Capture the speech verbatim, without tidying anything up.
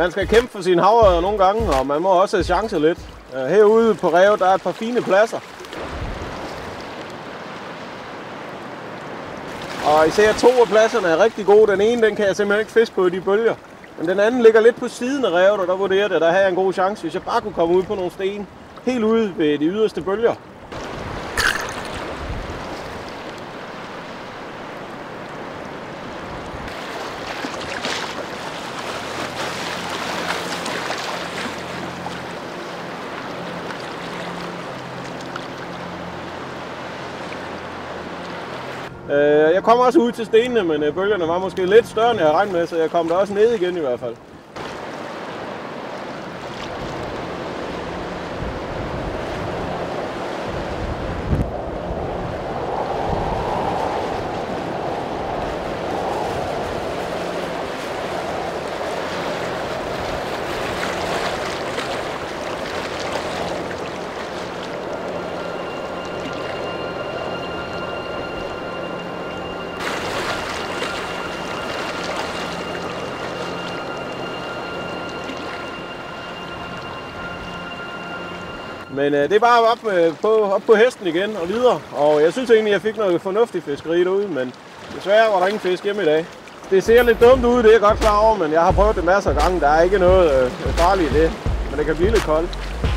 Man skal kæmpe for sine havørreder nogle gange, og man må også have chancer lidt. Herude på Rev, der er et par fine pladser. Og især to af pladserne er rigtig gode. Den ene, den kan jeg simpelthen ikke fiske på i de bølger. Men den anden ligger lidt på siden af Revet, og der vurderer det, der havde en god chance, hvis jeg bare kunne komme ud på nogle sten. Helt ude ved de yderste bølger. Jeg kom også ud til stenene, men bølgerne var måske lidt større, end jeg havde regnet med, så jeg kom der også ned igen i hvert fald. Men øh, det er bare op, øh, på, op på hesten igen og videre, og jeg synes egentlig, at jeg fik noget fornuftigt fiskeri derude, men desværre var der ingen fisk hjemme i dag. Det ser lidt dumt ud, det er jeg godt klar over, men jeg har prøvet det masser af gange. Der er ikke noget øh, farligt i det, men det kan blive lidt koldt.